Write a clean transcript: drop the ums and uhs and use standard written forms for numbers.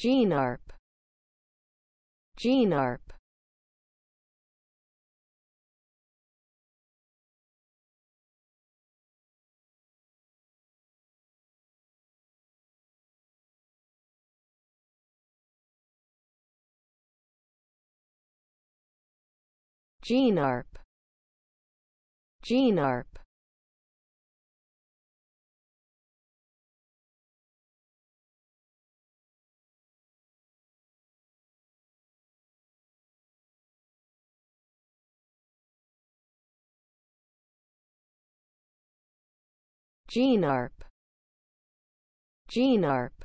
Jean Arp. Jean Arp. Jean Arp. Jean Arp. Jean Arp. Jean Arp.